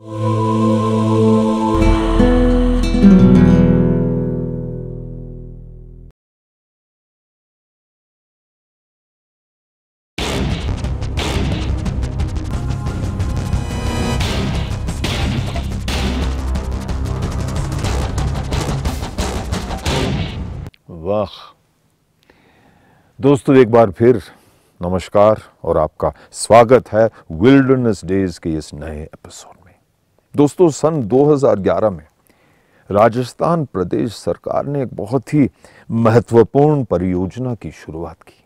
वाह दोस्तों, एक बार फिर नमस्कार और आपका स्वागत है विल्डरनेस डेज के इस नए एपिसोड में। दोस्तों, सन 2011 में राजस्थान प्रदेश सरकार ने एक बहुत ही महत्वपूर्ण परियोजना की शुरुआत की।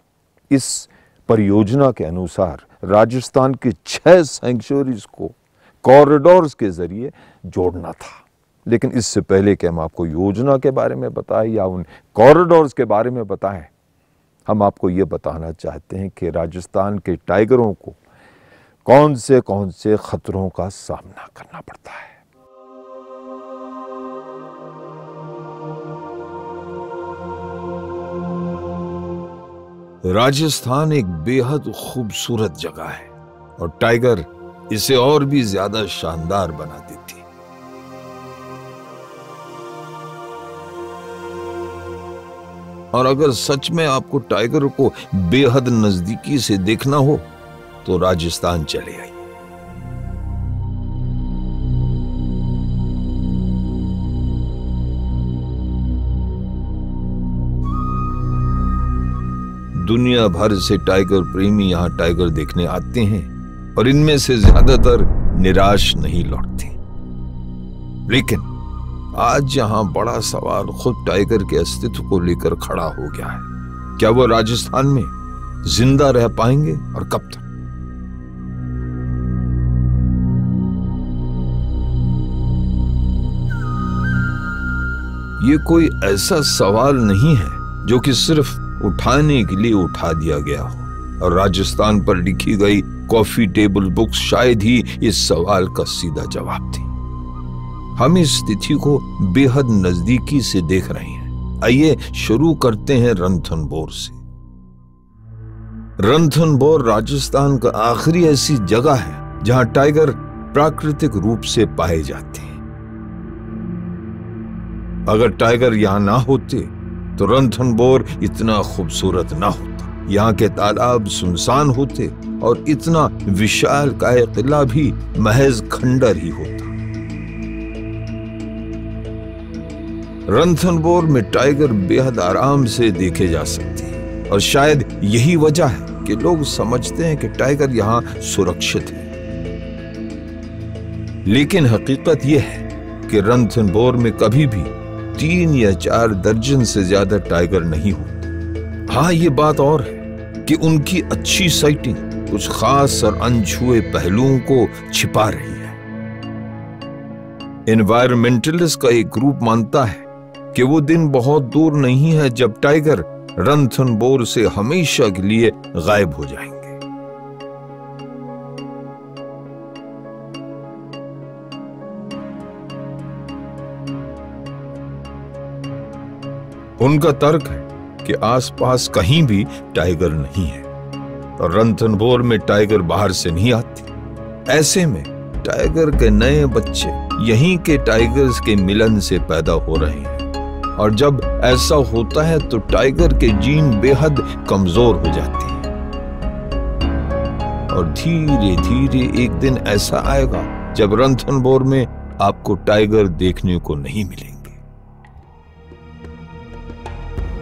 इस परियोजना के अनुसार राजस्थान के 6 सेंक्चुरीज को कॉरिडोर्स के जरिए जोड़ना था। लेकिन इससे पहले कि हम आपको योजना के बारे में बताएं या उन कॉरिडोर्स के बारे में बताएं, हम आपको ये बताना चाहते हैं कि राजस्थान के टाइगरों को कौन से खतरों का सामना करना पड़ता है। राजस्थान एक बेहद खूबसूरत जगह है और टाइगर इसे और भी ज्यादा शानदार बना देती है। और अगर सच में आपको टाइगर को बेहद नजदीकी से देखना हो तो राजस्थान चले आइए। दुनिया भर से टाइगर प्रेमी यहाँ टाइगर देखने आते हैं और इनमें से ज्यादातर निराश नहीं लौटते। लेकिन आज यहाँ बड़ा सवाल खुद टाइगर के अस्तित्व को लेकर खड़ा हो गया है। क्या वो राजस्थान में जिंदा रह पाएंगे और कब तक? ये कोई ऐसा सवाल नहीं है जो कि सिर्फ उठाने के लिए उठा दिया गया हो, और राजस्थान पर लिखी गई कॉफी टेबल बुक्स शायद ही इस सवाल का सीधा जवाब थी। हम इस स्थिति को बेहद नजदीकी से देख रहे हैं। आइए शुरू करते हैं रणथंभौर से। रणथंभौर राजस्थान का आखिरी ऐसी जगह है जहां टाइगर प्राकृतिक रूप से पाए जाते हैं। अगर टाइगर यहां ना होते तो रणथंभौर इतना खूबसूरत ना होता। यहाँ के तालाब सुनसान होते और इतना विशाल काय किला भी महज खंडर ही होता। रणथंभौर में टाइगर बेहद आराम से देखे जा सकते हैं और शायद यही वजह है कि लोग समझते हैं कि टाइगर यहाँ सुरक्षित है। लेकिन हकीकत यह है कि रणथंभौर में कभी भी 3 या 4 दर्जन से ज्यादा टाइगर नहीं होते। हाँ, ये बात और है कि उनकी अच्छी साइटिंग कुछ खास और अनछुए पहलुओं को छिपा रही है। एनवायरमेंटलिस्ट का एक ग्रुप मानता है कि वो दिन बहुत दूर नहीं है जब टाइगर रणथंभौर से हमेशा के लिए गायब हो जाएंगे। उनका तर्क है कि आसपास कहीं भी टाइगर नहीं है और रणथंभौर में टाइगर बाहर से नहीं आते। ऐसे में टाइगर के नए बच्चे यहीं के टाइगर्स के मिलन से पैदा हो रहे हैं और जब ऐसा होता है तो टाइगर के जीन बेहद कमजोर हो जाते हैं और धीरे धीरे एक दिन ऐसा आएगा जब रणथंभौर में आपको टाइगर देखने को नहीं मिलेंगे।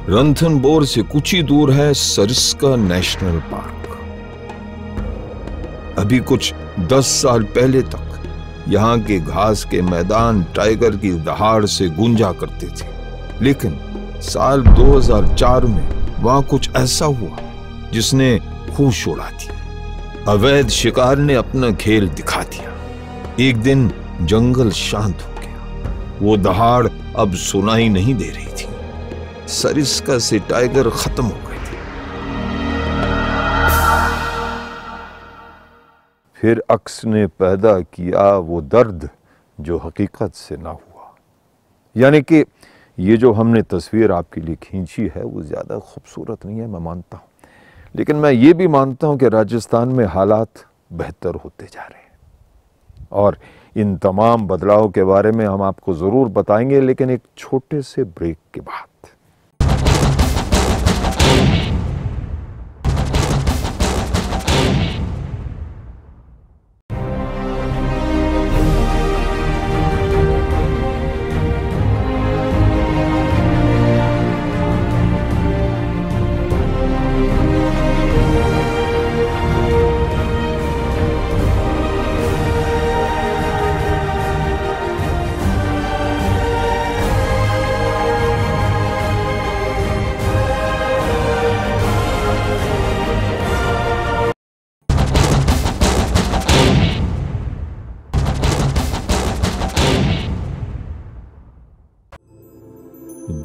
रणथंभौर से कुछ ही दूर है सरिस्का नेशनल पार्क। अभी कुछ 10 साल पहले तक यहाँ के घास के मैदान टाइगर की दहाड़ से गूंजा करते थे, लेकिन साल 2004 में वहां कुछ ऐसा हुआ जिसने होश उड़ा दिया। अवैध शिकार ने अपना खेल दिखा दिया। एक दिन जंगल शांत हो गया, वो दहाड़ अब सुनाई नहीं दे रही थी। सरिस्का से टाइगर खत्म हो गए थे। फिर अक्स ने पैदा किया वो दर्द जो हकीकत से ना हुआ। यानी कि ये जो हमने तस्वीर आपके लिए खींची है वो ज़्यादा खूबसूरत नहीं है, मैं मानता हूँ, लेकिन मैं ये भी मानता हूँ कि राजस्थान में हालात बेहतर होते जा रहे हैं और इन तमाम बदलाव के बारे में हम आपको ज़रूर बताएंगे, लेकिन एक छोटे से ब्रेक के बाद।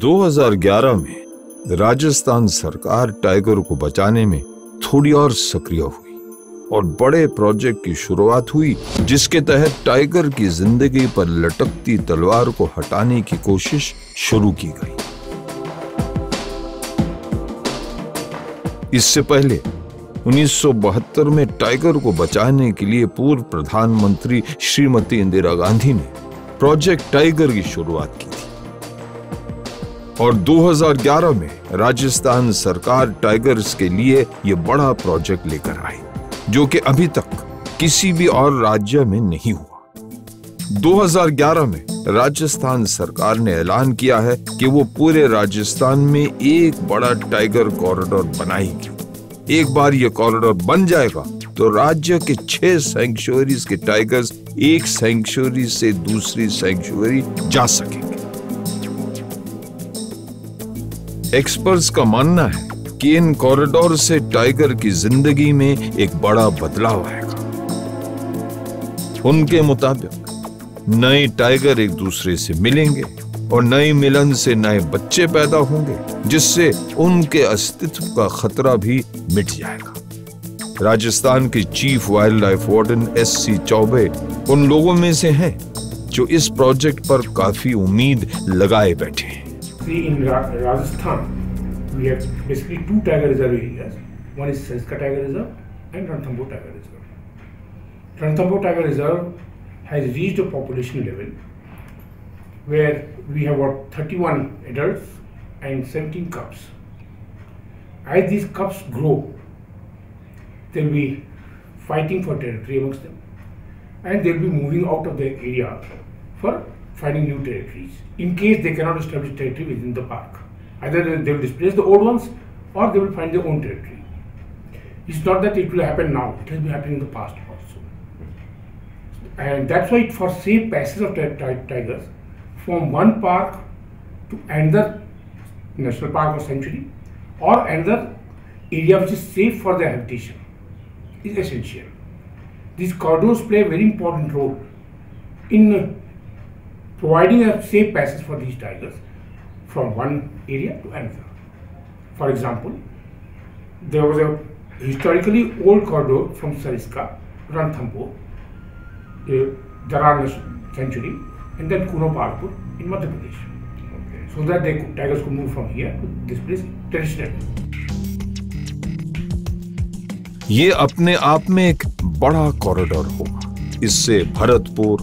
दो 2011 में राजस्थान सरकार टाइगर को बचाने में थोड़ी और सक्रिय हुई और बड़े प्रोजेक्ट की शुरुआत हुई, जिसके तहत टाइगर की जिंदगी पर लटकती तलवार को हटाने की कोशिश शुरू की गई। इससे पहले 1972 में टाइगर को बचाने के लिए पूर्व प्रधानमंत्री श्रीमती इंदिरा गांधी ने प्रोजेक्ट टाइगर की शुरुआत की थी और 2011 में राजस्थान सरकार टाइगर्स के लिए यह बड़ा प्रोजेक्ट लेकर आई, जो कि अभी तक किसी भी और राज्य में नहीं हुआ। 2011 में राजस्थान सरकार ने ऐलान किया है कि वो पूरे राजस्थान में एक बड़ा टाइगर कॉरिडोर बनाएगी। एक बार यह कॉरिडोर बन जाएगा तो राज्य के 6 सैंक्चुअरीज के टाइगर्स एक सैंक्चुअरी से दूसरी सैंक्चुअरी जा सकेंगे। एक्सपर्ट्स का मानना है कि इन कॉरिडोर से टाइगर की जिंदगी में एक बड़ा बदलाव आएगा। उनके मुताबिक नए टाइगर एक दूसरे से मिलेंगे और नए मिलन से नए बच्चे पैदा होंगे, जिससे उनके अस्तित्व का खतरा भी मिट जाएगा। राजस्थान के chief wild life warden SC Chaube उन लोगों में से हैं जो इस प्रोजेक्ट पर काफी उम्मीद लगाए बैठे हैं। In Rajasthan, we have basically two tiger reserve areas. One is Sariska Tiger Reserve and Ranthambhore Tiger Reserve. Ranthambhore Tiger Reserve has reached a population level where we have about 31 adults and 17 cubs. As these cubs grow, they will be fighting for territory amongst them, and they will be moving out of their area for finding new territories. In case they cannot establish territory within the park, either they will displace the old ones or they will find their own territory. It's not that it will happen now; it has been happening in the past also. And that's why, for safe passage of tigers from one park to another national park or sanctuary, or another area which is safe for their habitation, is essential. These corridors play a very important role in providing a safe passage for these tigers from one area to another. For example, there was a historically old corridor from Sariska, Ranthambhore, Darra sanctuary, and then Kuno Palpur in Madhya Pradesh, so that tigers could move from here to this place traditionally. ये अपने आप में एक बड़ा corridor होगा। इससे भरतपुर,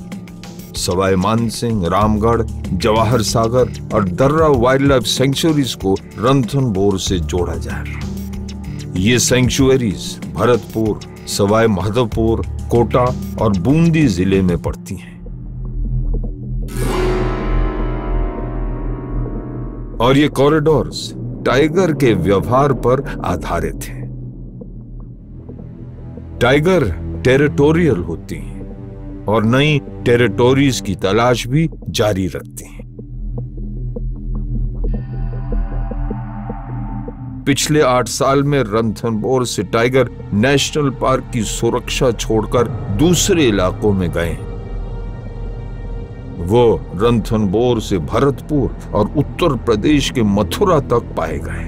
सवाई मानसिंह, रामगढ़, जवाहर सागर और दर्रा वाइल्ड लाइफ सेंचुरीज को रणथंभोर से जोड़ा जाएगा। ये सेंचुरीज भरतपुर, सवाई माधोपुर, कोटा और बूंदी जिले में पड़ती हैं और ये कॉरिडोर्स टाइगर के व्यवहार पर आधारित हैं। टाइगर टेरिटोरियल होती हैं और नई टेरिटोरीज की तलाश भी जारी रखती हैं। पिछले 8 साल में रणथंभौर से टाइगर नेशनल पार्क की सुरक्षा छोड़कर दूसरे इलाकों में गए हैं। वो रणथंभौर से भरतपुर और उत्तर प्रदेश के मथुरा तक पाए गए।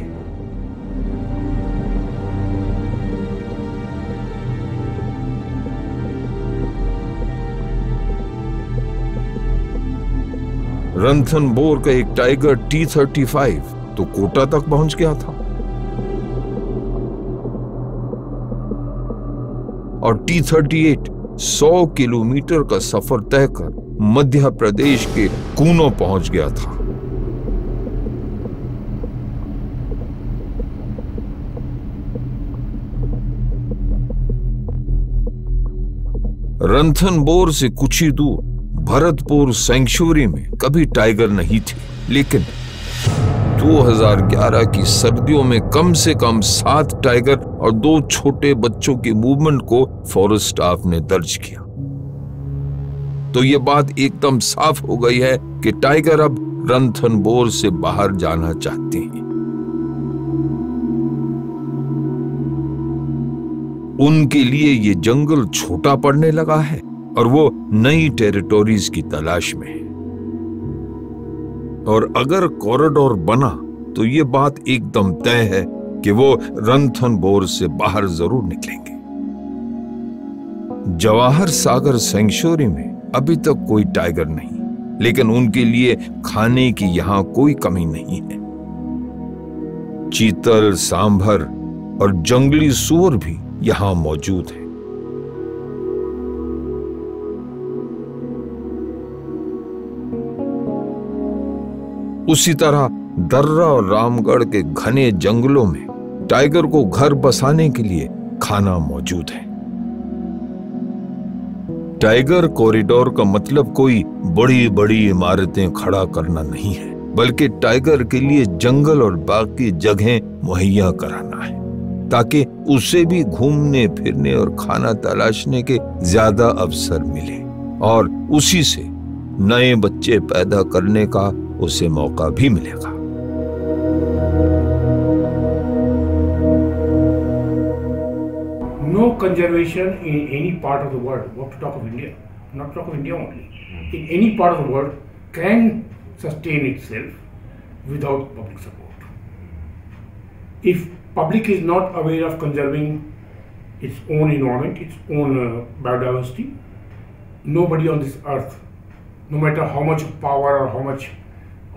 रणथंभौर का एक टाइगर T35 तो कोटा तक पहुंच गया था और T38 100 किलोमीटर का सफर तय कर मध्य प्रदेश के कूनो पहुंच गया था। रणथंभौर से कुछ ही दूर भरतपुर सेंक्चुरी में कभी टाइगर नहीं थे, लेकिन 2011 की सर्दियों में कम से कम 7 टाइगर और 2 छोटे बच्चों के मूवमेंट को फॉरेस्ट स्टाफ ने दर्ज किया। तो ये बात एकदम साफ हो गई है कि टाइगर अब रणथंभौर से बाहर जाना चाहते हैं। उनके लिए ये जंगल छोटा पड़ने लगा है और वो नई टेरिटोरीज की तलाश में है। और अगर कॉरिडोर बना तो ये बात एकदम तय है कि वो रणथंभौर से बाहर जरूर निकलेंगे। जवाहर सागर सेंक्चुरी में अभी तक कोई टाइगर नहीं, लेकिन उनके लिए खाने की यहां कोई कमी नहीं है। चीतल, सांभर और जंगली सूअर भी यहां मौजूद है। उसी तरह दर्रा और रामगढ़ के घने जंगलों में टाइगर को घर बसाने के लिए खाना मौजूद है। टाइगर कॉरिडोर का मतलब कोई बड़ी बड़ी इमारतें खड़ा करना नहीं है, बल्कि टाइगर के लिए जंगल और बाकी जगहें मुहैया कराना है, ताकि उसे भी घूमने फिरने और खाना तलाशने के ज्यादा अवसर मिले और उसी से नए बच्चे पैदा करने का उसे मौका भी मिलेगा। No conservation in any part of the world, what to talk of India, not talk of India only, in any part of the world can sustain itself without public support. If public is not aware of conserving its own environment, its own biodiversity, nobody on this earth, no matter how much power or how much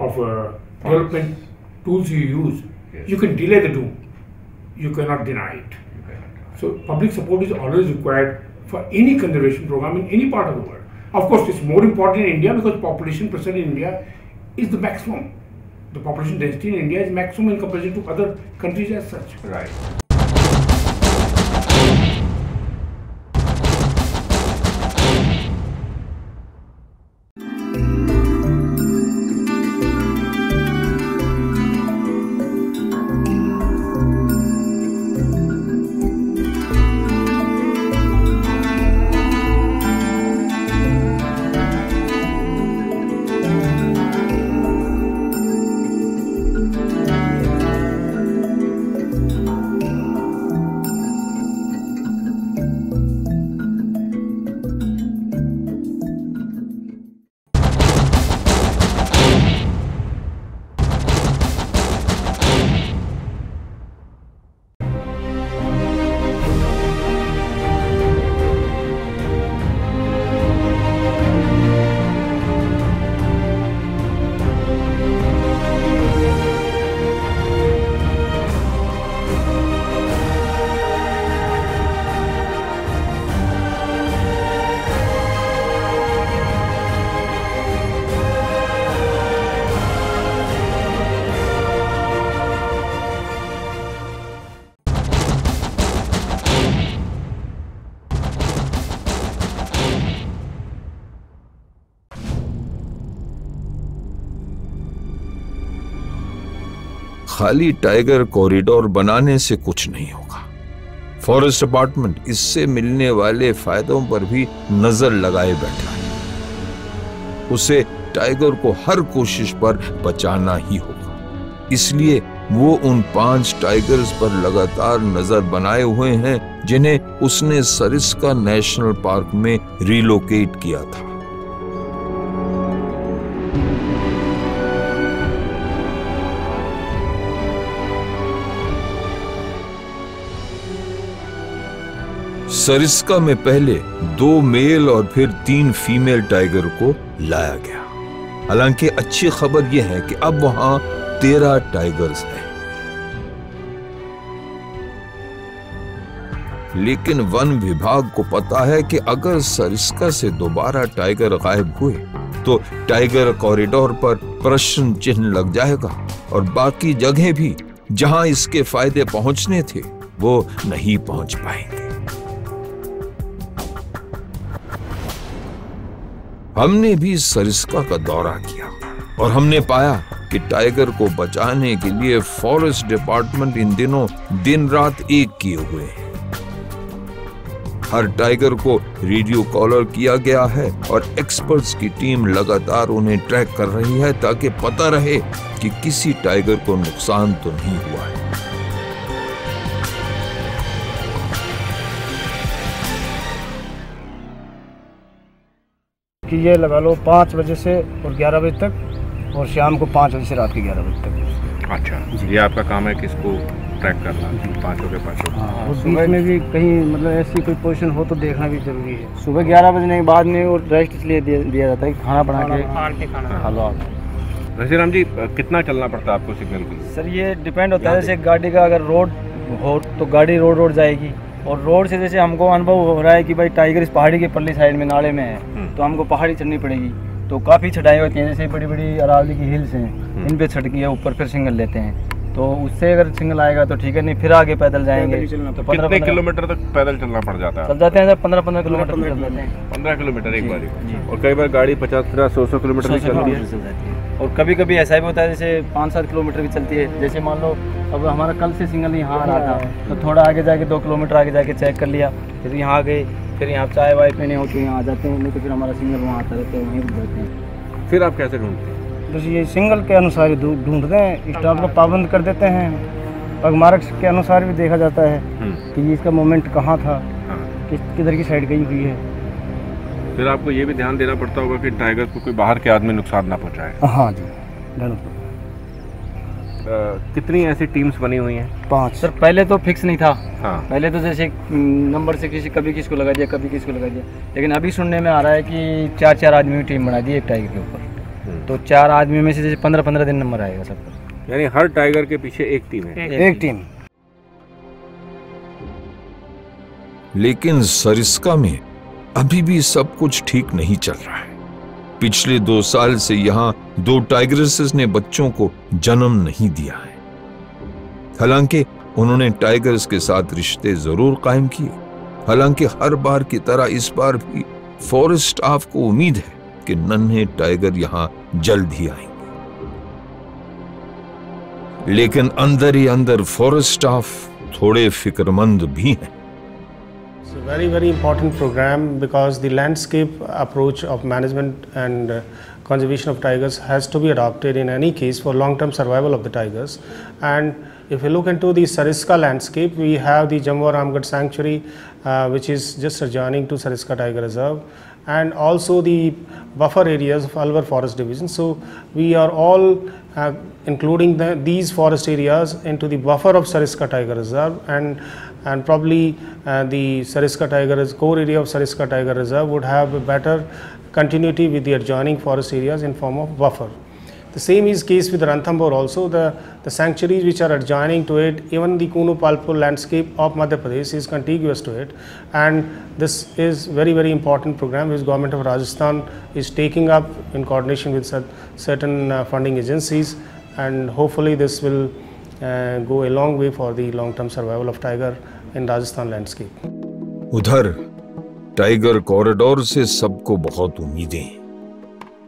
of development tools you use, yes, you can delay the doom. You cannot deny it. So public support is always required for any conservation program in any part of the world. Of course, it's more important in India because population percent in India is the maximum. The population density in India is maximum in comparison to other countries as such. Right. खाली tiger corridor बनाने से कुछ नहीं होगा। Forest department इससे मिलने वाले फायदों पर भी नजर लगाए बैठा है। उसे टाइगर को हर कोशिश पर बचाना ही होगा, इसलिए वो उन 5 टाइगर्स पर लगातार नजर बनाए हुए हैं जिन्हें उसने सरिस्का नेशनल पार्क में रिलोकेट किया था। सरिस्का में पहले 2 मेल और फिर 3 फीमेल टाइगर को लाया गया। हालांकि अच्छी खबर यह है कि अब वहां 13 टाइगर्स हैं। लेकिन वन विभाग को पता है कि अगर सरिस्का से दोबारा टाइगर गायब हुए तो टाइगर कॉरिडोर पर प्रश्न चिन्ह लग जाएगा और बाकी जगह भी जहां इसके फायदे पहुंचने थे वो नहीं पहुंच पाएंगे। हमने भी सरिस्का का दौरा किया और हमने पाया कि टाइगर को बचाने के लिए फॉरेस्ट डिपार्टमेंट इन दिनों दिन रात एक किए हुए हैं। हर टाइगर को रेडियो कॉलर किया गया है और एक्सपर्ट्स की टीम लगातार उन्हें ट्रैक कर रही है ताकि पता रहे कि किसी टाइगर को नुकसान तो नहीं हुआ है। कि ये लगा लो 5 बजे से और 11 बजे तक और शाम को 5 बजे से रात के 11 बजे तक। अच्छा, ये आपका काम है किसको ट्रैक करना पाँचों के? हाँ, और सुबह में भी कहीं मतलब ऐसी कोई पोजीशन हो तो देखना भी जरूरी है। सुबह 11 बजे नहीं, बाद में और रेस्ट इसलिए दिया जाता है कि खाना बना के खाना। वैसे राम जी कितना चलना पड़ता है आपको सिग्नल पे? सर ये डिपेंड होता है, जैसे गाड़ी का अगर रोड हो तो गाड़ी रोड जाएगी और रोड से जैसे हमको अनुभव हो रहा है कि भाई टाइगर इस पहाड़ी के पल्ली साइड में नाले में है तो हमको पहाड़ी चढ़नी पड़ेगी। तो काफ़ी चढ़ाई होती है, जैसे बड़ी बड़ी अरावली की हिल्स हैं, इन पर चढ़की है ऊपर फिर सिग्नल लेते हैं तो उससे अगर सिग्नल आएगा तो ठीक है, नहीं फिर आगे पैदल जाएंगे। तो 15 किलोमीटर तक पैदल चलना पड़ जाता है। चल जाते हैं 15-15 किलोमीटर चल जाते हैं। 15 किलोमीटर एक बार, और कई बार गाड़ी 50-100 किलोमीटर भी चलती है और कभी कभी ऐसा भी होता है जैसे 5-7 किलोमीटर भी चलती है। जैसे मान लो अब हमारा कल से सिग्नल यहाँ आ रहा था तो थोड़ा आगे जाके 2 किलोमीटर आगे जाके चेक कर लिया, फिर यहाँ आ गए, फिर यहाँ चाय वाय पीने हो तो यहाँ आ जाते हैं, नहीं तो फिर हमारा सिग्नल वहाँ आता रहता है, वहीं रुक जाते हैं। फिर आप कैसे ढूंढते हैं? तो ये सिंगल के अनुसार ही ढूंढते हैं, स्टॉप को पाबंद कर देते हैं, पगमार्क के अनुसार भी देखा जाता है कि इसका मोमेंट कहाँ था, किधर की साइड गई हुई है। फिर आपको ये भी ध्यान देना पड़ता होगा कि टाइगर को कोई बाहर के आदमी नुकसान ना पहुँचाए। हाँ जी, कितनी ऐसी टीम्स बनी हुई हैं? 5। सर पहले तो फिक्स नहीं था। हाँ। पहले तो जैसे नंबर से किसी कभी किसको लगा दिया, कभी किसको लगा दिया, लेकिन अभी सुनने में आ रहा है कि 4-4 आदमी की टीम बना दी एक टाइगर के ऊपर। तो 4 आदमी में से जैसे 15-15 दिन नंबर आएगा सबका, यानी हर टाइगर के पीछे एक टीम है। एक टीम। लेकिन सरिस्का में अभी भी सब कुछ ठीक नहीं चल रहा है। पिछले 2 साल से यहाँ 2 टाइगरेसेस ने बच्चों को जन्म नहीं दिया है। हालांकि उन्होंने टाइगर्स के साथ रिश्ते जरूर कायम किए। हालांकि हर बार की तरह इस बार भी फॉरेस्ट स्टाफ को उम्मीद है कि नन्हे टाइगर यहां जल्द ही आएंगे, लेकिन अंदर ही अंदर फॉरेस्ट स्टाफ थोड़े फिक्रमंद भी हैं। Very very important programme because the landscape approach of management and conservation of tigers has to be adopted in any case for long term survival of the tigers. And if you look into the Sariska landscape, we have the Jamwa Ramgarh sanctuary which is just adjoining to Sariska tiger reserve, and also the buffer areas of Alwar forest division. So we are all including these forest areas into the buffer of Sariska tiger reserve, and probably the Sariska tiger's core area of Sariska tiger reserve would have a better continuity with the adjoining forest areas in form of buffer. The same is case with Ranthambhore also. The sanctuaries which are adjoining to it, even the Kuno Palpur landscape of Madhya Pradesh is contiguous to it, and this is very, very important program which government of Rajasthan is taking up in coordination with certain funding agencies, and hopefully this will go a long way for the long term survival of tiger in Rajasthan landscape. उधर tiger corridor से सबको बहुत उम्मीदें।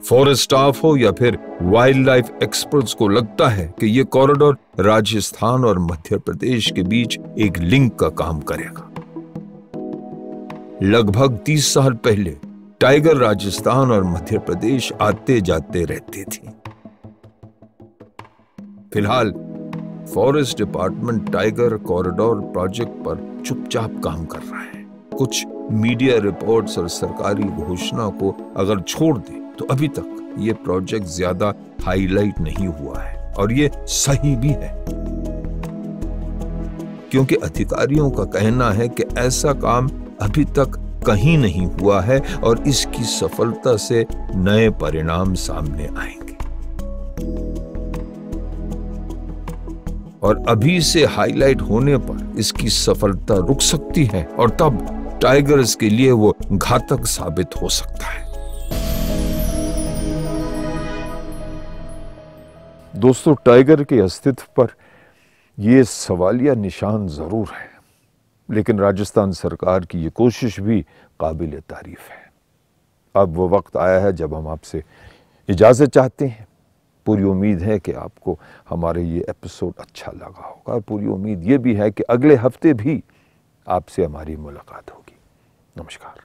Forest staff हो या फिर wild life experts को लगता है कि ये कॉरिडोर राजस्थान और मध्य प्रदेश के बीच एक लिंक का काम करेगा। लगभग 30 साल पहले टाइगर राजस्थान और मध्य प्रदेश आते जाते रहते थे। फिलहाल forest department tiger corridor project पर चुपचाप काम कर रहा है। कुछ मीडिया रिपोर्ट्स और सरकारी घोषणा को अगर छोड़ दे तो अभी तक ये प्रोजेक्ट ज्यादा हाईलाइट नहीं हुआ है, और ये सही भी है क्योंकि अधिकारियों का कहना है कि ऐसा काम अभी तक कहीं नहीं हुआ है और इसकी सफलता से नए परिणाम सामने आएंगे। और अभी से हाईलाइट होने पर इसकी सफलता रुक सकती है और तब टाइगर्स के लिए वो घातक साबित हो सकता है। दोस्तों, टाइगर के अस्तित्व पर ये सवालिया निशान जरूर है, लेकिन राजस्थान सरकार की ये कोशिश भी काबिल तारीफ है। अब वो वक्त आया है जब हम आपसे इजाज़त चाहते हैं। पूरी उम्मीद है कि आपको हमारे ये एपिसोड अच्छा लगा होगा और पूरी उम्मीद ये भी है कि अगले हफ्ते भी आपसे हमारी मुलाकात होगी। नमस्कार।